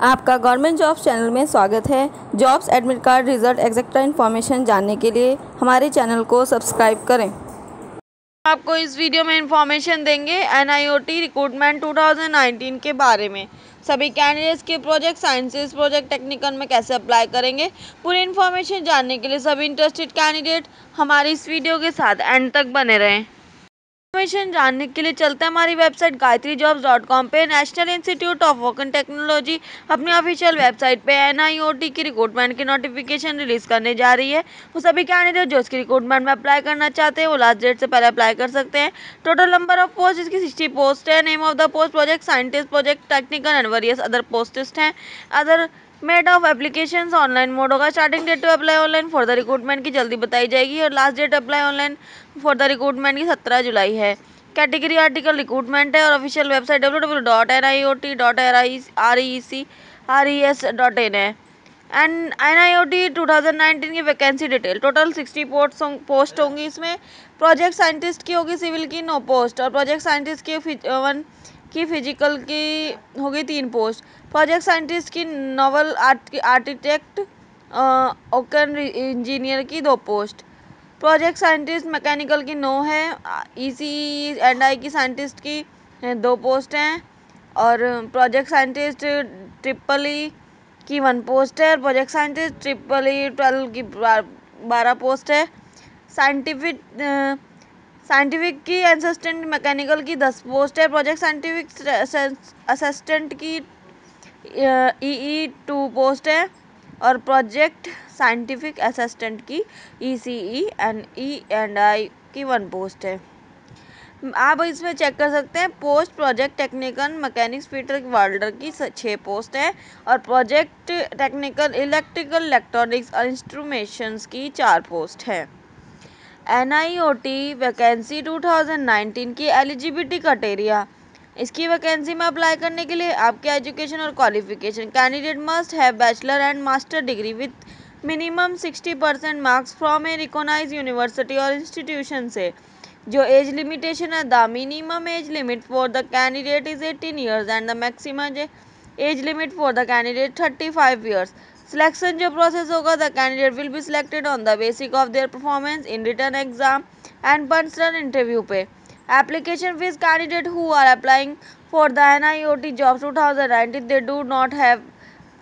आपका government jobs channel में स्वागत है। Jobs admit card result etcetera information जानने के लिए हमारे चैनल को सब्सक्राइब करें। आपको इस वीडियो में इंफॉर्मेशन देंगे NIOT रिक्रूटमेंट 2019 के बारे में। सभी कैंडिडेट्स के प्रोजेक्ट साइंसेस प्रोजेक्ट टेक्निकल में कैसे अप्लाई करेंगे, पूरी इन्फॉर्मेशन जानने के लिए सभी इंटरेस्टेड कैंडिडेट हमारे इस वीडियो के साथ एंड तक बने रहें। इन्फॉर्मेशन जानने के लिए चलते हैं हमारी वेबसाइट gayatrijobs.com पे। National institute of ocean technology अपनी ऑफिशियल वेबसाइट पे NIOT की रिक्रूटमेंट की नोटिफिकेशन रिलीज़ करने जा रही है। वो सभी कैंडिडेट जो इसकी रिक्रूटमेंट में अप्लाई करना चाहते हैं वो लास्ट डेट से पहले अप्लाई कर सकते हैं। टोटल नंबर ऑफ पोस्ट इसकी 60 पोस्ट है। Name of the post project scientist project technical and various other posts हैं। Other mode of application online mode होगा। Starting date to apply online for the recruitment की जल्दी बताई जाएगी और last date apply online for the recruitment की 17 जुलाई है। Category article recruitment है और ऑफिशियल वेबसाइट www.niot.recruitment.in है। एंड NIOT 2019 की वैकेंसी डिटेल टोटल 60 पोस्ट होंगी। इसमें प्रोजेक्ट साइंटिस्ट की होगी सिविल की 9 पोस्ट और प्रोजेक्ट साइंटिस्ट की 1 की फिजिकल की होगी 3 पोस्ट। प्रोजेक्ट साइंटिस्ट की नोवल आर्किटेक्ट ओकन इंजीनियर की 2 पोस्ट। प्रोजेक्ट साइंटिस्ट मैकेनिकल की 9 है। ECE&I की साइंटिस्ट की 2 पोस्ट हैं और प्रोजेक्ट साइंटिस्ट EEE की 1 पोस्ट है और प्रोजेक्ट साइंटिस्ट EEE 12 की 12 पोस्ट है। साइंटिफिक की असिस्टेंट मैकेनिकल की 10 पोस्ट है। प्रोजेक्ट साइंटिफिक असिस्टेंट की EE 2 पोस्ट है और प्रोजेक्ट साइंटिफिक असिस्टेंट की ECE&I की 1 पोस्ट है। आप इसमें चेक कर सकते हैं post project technical mechanics fitter welder की 6 पोस्ट है और प्रोजेक्ट टेक्निकल इलेक्ट्रिकल इलेक्ट्रॉनिक्स और इंस्ट्रूमेशंस की 4 पोस्ट है। NIOT वैकेंसी 2019 की एलिजिबिलिटी क्राइटेरिया। इसकी वैकेंसी में अप्लाई करने के लिए आपके एजुकेशन और qualification candidate must have bachelor and master degree with minimum 60% marks from a recognised university और इंस्टीट्यूशन से। जो एज लिमिटेशन है the minimum age limit for the candidate is 18 years and the maximum age limit for the candidate 35 years. Selection जो process होगा the candidate will be selected on the basic of their performance in written exam and personal interview पे। Application fees candidate who are applying for the NIOT jobs 2019 they do not have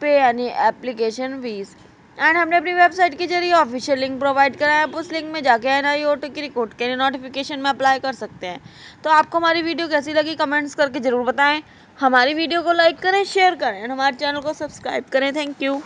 pay any application fees. And हमने अपनी website के जरिए official link provide कराया है। आप उस link में जाके NIOT की रिक्रूट के लिए नोटिफिकेशन में अप्लाई कर सकते हैं। तो आपको हमारी वीडियो कैसी लगी कमेंट्स करके ज़रूर बताएं। हमारी वीडियो को लाइक करें, शेयर करें और हमारे चैनल को सब्सक्राइब करें। Thank you.